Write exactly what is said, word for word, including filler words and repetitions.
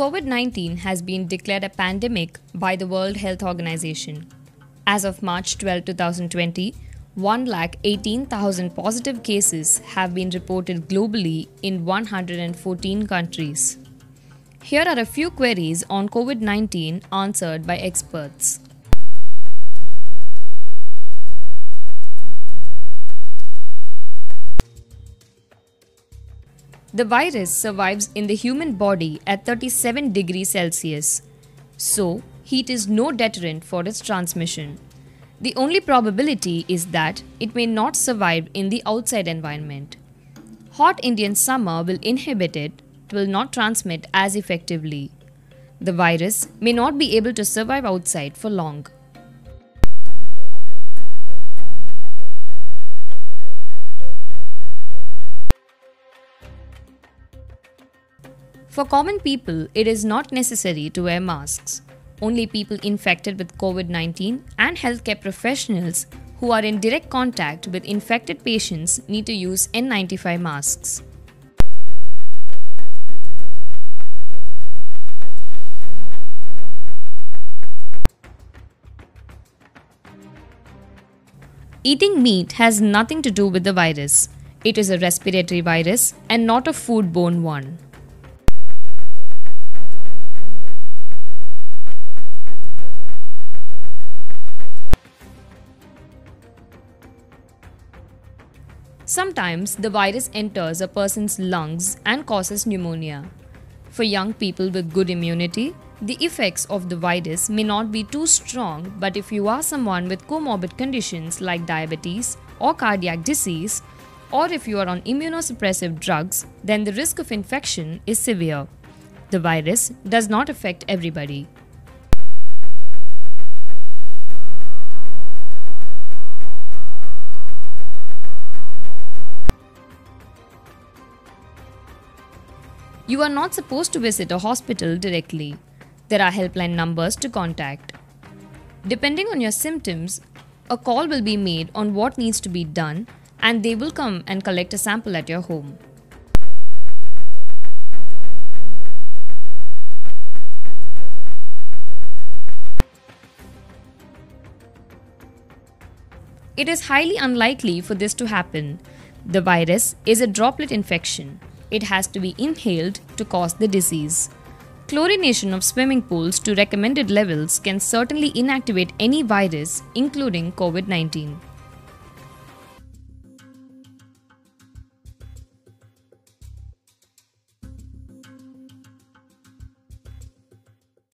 COVID nineteen has been declared a pandemic by the World Health Organization. As of March twelfth, two thousand twenty, one lakh eighteen thousand positive cases have been reported globally in one hundred fourteen countries. Here are a few queries on COVID nineteen answered by experts. The virus survives in the human body at thirty-seven degrees Celsius, so heat is no deterrent for its transmission. The only probability is that it may not survive in the outside environment. Hot Indian summer will inhibit it, it will not transmit as effectively. The virus may not be able to survive outside for long. For common people, it is not necessary to wear masks. Only people infected with COVID nineteen and healthcare professionals who are in direct contact with infected patients need to use N ninety-five masks. Eating meat has nothing to do with the virus. It is a respiratory virus and not a foodborne one. Sometimes the virus enters a person's lungs and causes pneumonia. For young people with good immunity, the effects of the virus may not be too strong, but if you are someone with comorbid conditions like diabetes or cardiac disease, or if you are on immunosuppressive drugs, then the risk of infection is severe. The virus does not affect everybody. You are not supposed to visit a hospital directly. There are helpline numbers to contact. Depending on your symptoms, a call will be made on what needs to be done, and they will come and collect a sample at your home. It is highly unlikely for this to happen. The virus is a droplet infection. It has to be inhaled to cause the disease. Chlorination of swimming pools to recommended levels can certainly inactivate any virus, including COVID nineteen.